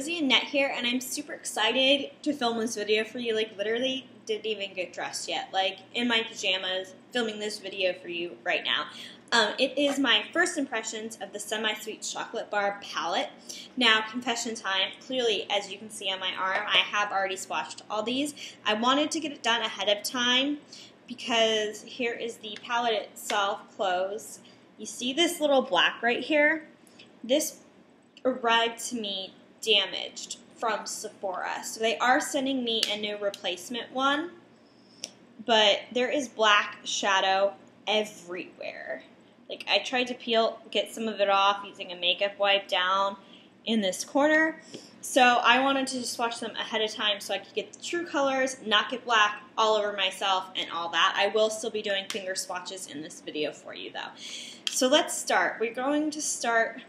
Rosie Annette here, and I'm super excited to film this video for you. Like, literally didn't even get dressed yet. Like, in my pajamas, filming this video for you right now. It is my first impressions of the Semi-Sweet Chocolate Bar Palette. Now, confession time. Clearly, as you can see on my arm, I have already swatched all these. I wanted to get it done ahead of time because here is the palette itself closed. You see this little black right here? This arrived to me damaged from Sephora. So they are sending me a new replacement one, but there is black shadow everywhere. Like, I tried to get some of it off using a makeup wipe down in this corner. So I wanted to just swatch them ahead of time so I could get the true colors, not get black all over myself and all that. I will still be doing finger swatches in this video for you though. So let's start. We're going to start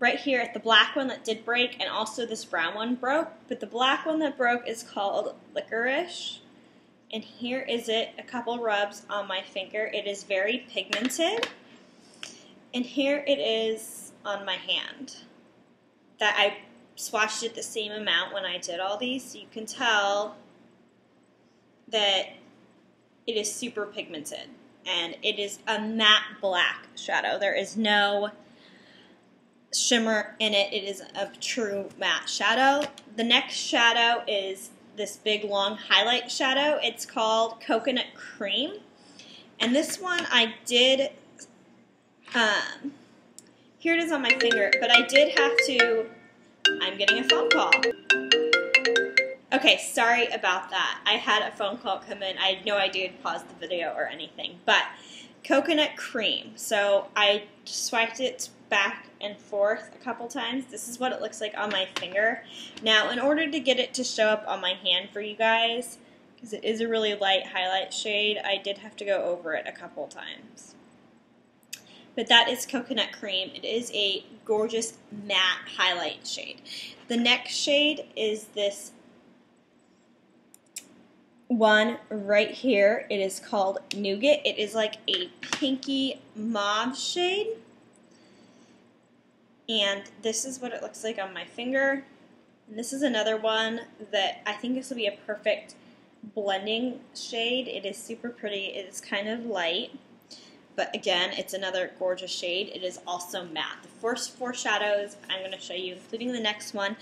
right here at the black one that did break, and also this brown one broke. But the black one that broke is called Licorice. And here is it, a couple rubs on my finger. It is very pigmented. And here it is on my hand. That I swatched it the same amount when I did all these. So you can tell that it is super pigmented. And it is a matte black shadow. There is no shimmer in it. It is a true matte shadow. The next shadow is this big long highlight shadow. It's called Coconut Cream, and this one I did here it is on my finger, but I did have to I'm getting a phone call. Okay, sorry about that. I had a phone call come in. I had no idea to pause the video or anything, but Coconut Cream. So I swiped it back and forth a couple times. This is what it looks like on my finger. Now, in order to get it to show up on my hand for you guys, because it is a really light highlight shade, I did have to go over it a couple times. But that is Coconut Cream. It is a gorgeous matte highlight shade. The next shade is this one right here. It is called Nougat. It is like a pinky mauve shade. And this is what it looks like on my finger. And this is another one that I think this will be a perfect blending shade. It is super pretty. It is kind of light. But again, it's another gorgeous shade. It is also matte. The first four shadows I'm going to show you, including the next one,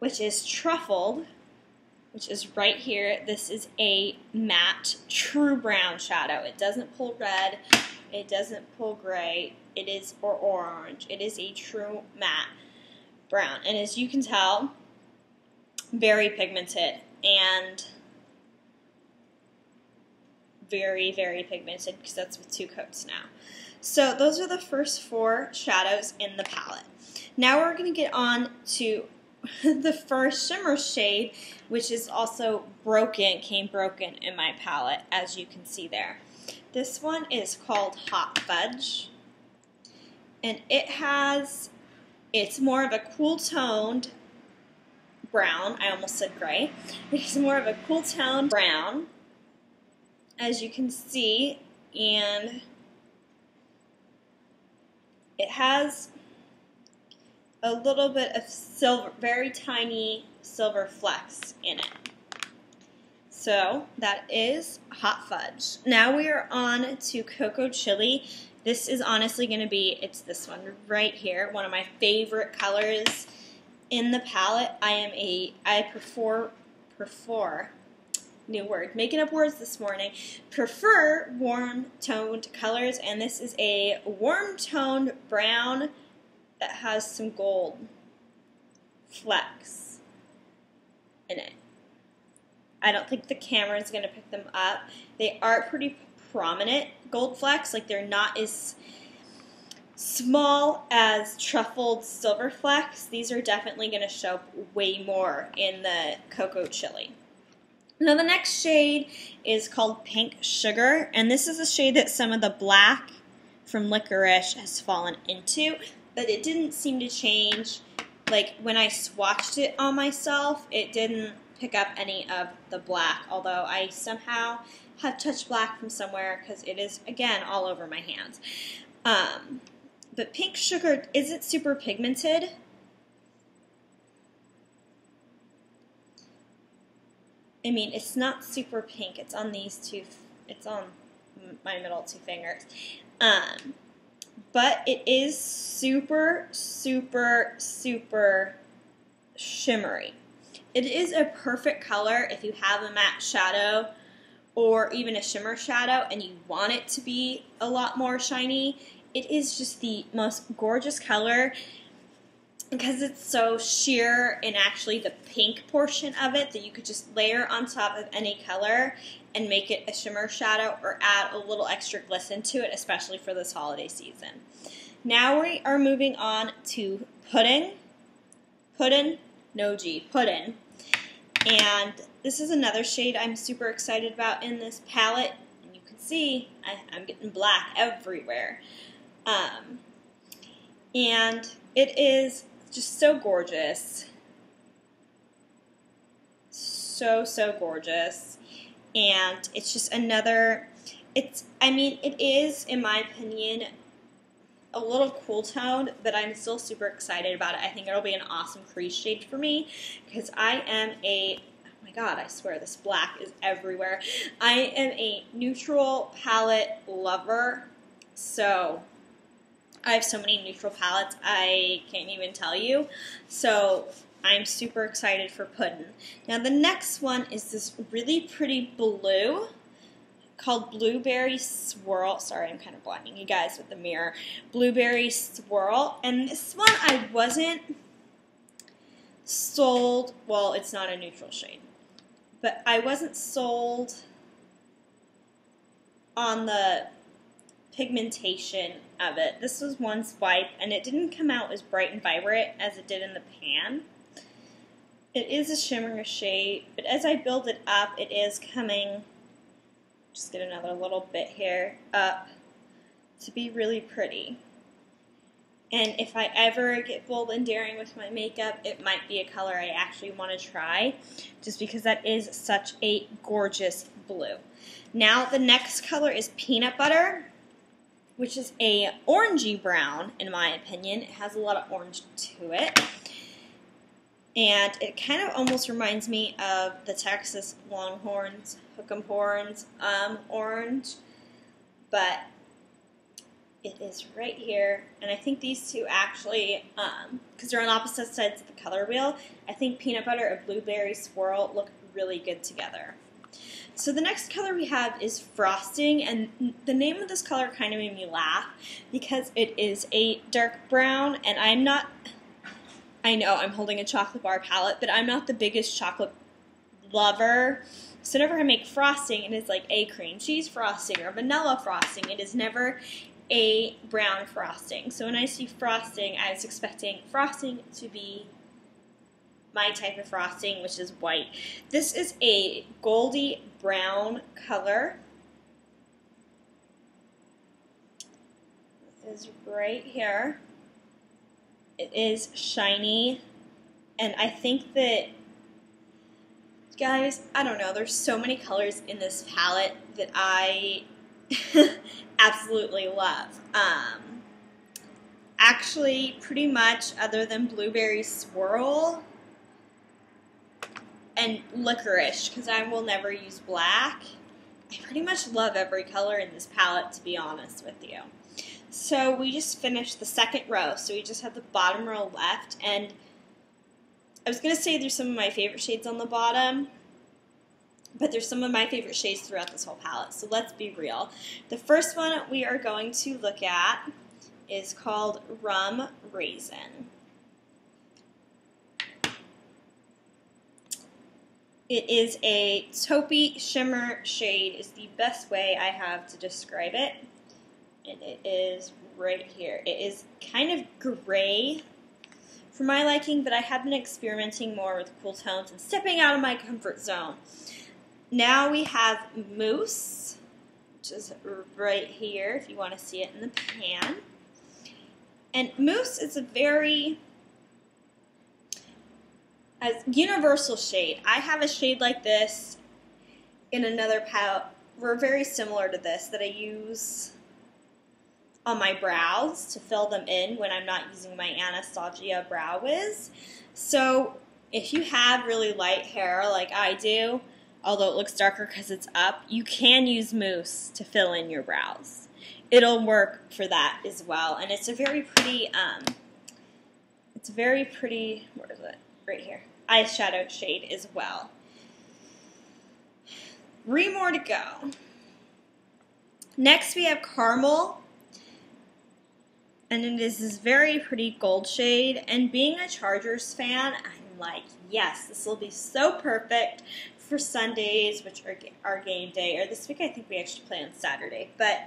which is Truffled, which is right here. This is a matte, true brown shadow. It doesn't pull red. It doesn't pull gray. It is, or orange. It is a true matte brown. And as you can tell, very pigmented and very, very pigmented, because that's with two coats now. So those are the first four shadows in the palette. Now we're going to get on to the first shimmer shade, which is also broken, came broken in my palette, as you can see there. This one is called Hot Fudge, and it's more of a cool toned brown. I almost said gray. It's more of a cool toned brown, as you can see, and it has a little bit of silver, very tiny silver flecks in it. So that is Hot Fudge. Now we are on to Cocoa Chili. This is honestly going to be, it's this one right here, one of my favorite colors in the palette. I prefer warm toned colors, and this is a warm toned brown that has some gold flecks in it. I don't think the camera is going to pick them up. They are pretty prominent gold flecks. Like, they're not as small as Truffled silver flecks. These are definitely going to show up way more in the Cocoa Chili. Now the next shade is called Pink Sugar, and this is a shade that some of the black from Licorice has fallen into, but it didn't seem to change. Like, when I swatched it on myself, it didn't pick up any of the black, although I somehow have touched black from somewhere, because it is, again, all over my hands. But Pink Sugar isn't super pigmented, I mean, it's not super pink. It's on these two, it's on my middle two fingers. But it is super, super, super shimmery. It is a perfect color if you have a matte shadow or even a shimmer shadow and you want it to be a lot more shiny. It is just the most gorgeous color because it's so sheer, and actually the pink portion of it that you could just layer on top of any color and make it a shimmer shadow or add a little extra glisten to it, especially for this holiday season. Now we are moving on to pudding. Puddin'. And this is another shade I'm super excited about in this palette. And you can see I'm getting black everywhere. And it is just so gorgeous. So, so gorgeous. And it's just another, I mean, it is, in my opinion, a little cool toned, but I'm still super excited about it. I think it'll be an awesome crease shade for me because I am a, oh my god, I swear this black is everywhere. I am a neutral palette lover, so I have so many neutral palettes I can't even tell you. So I'm super excited for Puddin'. Now the next one is this really pretty blue called Blueberry Swirl. Sorry, I'm kind of blinding you guys with the mirror. Blueberry Swirl. And this one I wasn't sold. Well, it's not a neutral shade. But I wasn't sold on the pigmentation of it. This was one swipe, and it didn't come out as bright and vibrant as it did in the pan. It is a shimmering shade, but as I build it up, it is coming... Just get another little bit here up to be really pretty. And if I ever get bold and daring with my makeup, it might be a color I actually want to try, just because that is such a gorgeous blue. Now the next color is Peanut Butter, which is a orangey brown in my opinion. It has a lot of orange to it. And it kind of almost reminds me of the Texas Longhorns, Hook'em Horns, orange, but it is right here. And I think these two actually, because they're on opposite sides of the color wheel, I think Peanut Butter and Blueberry Swirl look really good together. So the next color we have is Frosting, and the name of this color kind of made me laugh because it is a dark brown, and I'm not... I know I'm holding a chocolate bar palette, but I'm not the biggest chocolate lover. So whenever I make frosting, it is like a cream cheese frosting or vanilla frosting. It is never a brown frosting. So when I see frosting, I was expecting frosting to be my type of frosting, which is white. This is a goldy brown color. This is right here. It is shiny, and I think that, guys, I don't know, there's so many colors in this palette that I absolutely love. Actually, pretty much other than Blueberry Swirl and Licorice, because I will never use black, I pretty much love every color in this palette, to be honest with you. So we just finished the second row, so we just have the bottom row left, and I was going to say there's some of my favorite shades on the bottom, but there's some of my favorite shades throughout this whole palette, so let's be real. The first one we are going to look at is called Rum Raisin. It is a taupey shimmer shade, is the best way I have to describe it. And it is right here. It is kind of gray for my liking, but I have been experimenting more with cool tones and stepping out of my comfort zone. Now we have Moose, which is right here if you want to see it in the pan. And Moose is a very universal shade. I have a shade like this in another palette. We're very similar to this that I use on my brows to fill them in when I'm not using my Anastasia Brow Wiz. So if you have really light hair like I do, although it looks darker because it's up, you can use mousse to fill in your brows. It'll work for that as well. And it's a very pretty, where is it? Right here. Eyeshadow shade as well. 3 more to go. Next we have Caramel. And it is this very pretty gold shade. And being a Chargers fan, I'm like, yes, this will be so perfect for Sundays, which are our game day. Or this week, I think we actually play on Saturday. But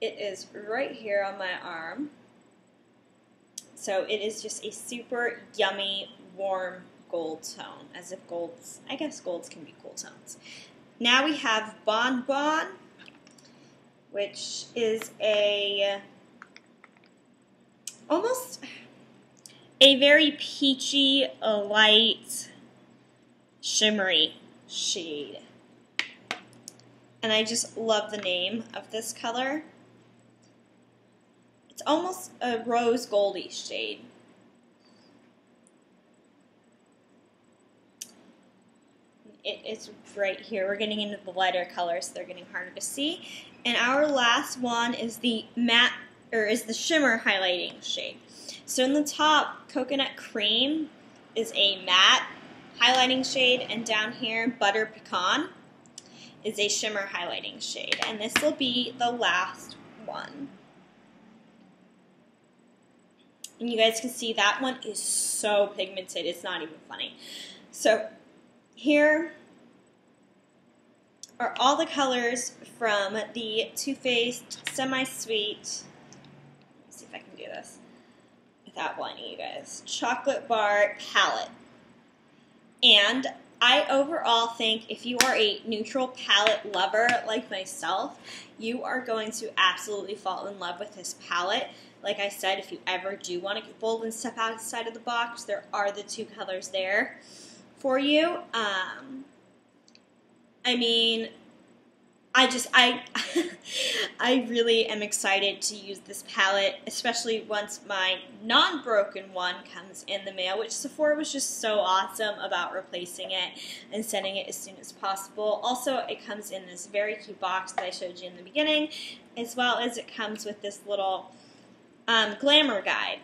it is right here on my arm. So it is just a super yummy, warm gold tone. As if golds, I guess golds can be cool tones. Now we have Bon Bon, which is a... almost a very peachy, light, shimmery shade. And I just love the name of this color. It's almost a rose goldy shade. It is right here. We're getting into the lighter colors. They're getting harder to see. And our last one is the matte, or is the shimmer highlighting shade. So in the top, Coconut Cream is a matte highlighting shade, and down here, Butter Pecan is a shimmer highlighting shade. And this will be the last one. And you guys can see that one is so pigmented, it's not even funny. So here are all the colors from the Too Faced Semi-Sweet, see if I can do this without blinding you guys, Chocolate Bar Palette. And I overall think if you are a neutral palette lover like myself, you are going to absolutely fall in love with this palette. Like I said, if you ever do want to get bold and step outside of the box, there are the 2 colors there for you. I mean... I really am excited to use this palette, especially once my non-broken one comes in the mail, which Sephora was just so awesome about replacing it and sending it as soon as possible. Also, it comes in this very cute box that I showed you in the beginning, as well as it comes with this little glamour guide.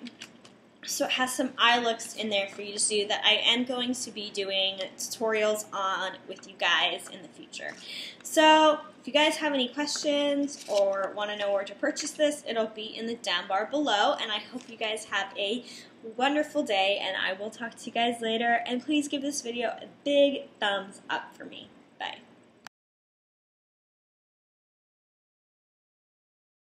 So it has some eye looks in there for you to do that I am going to be doing tutorials on with you guys in the future. So if you guys have any questions or want to know where to purchase this, it'll be in the down bar below. And I hope you guys have a wonderful day, and I will talk to you guys later. And please give this video a big thumbs up for me.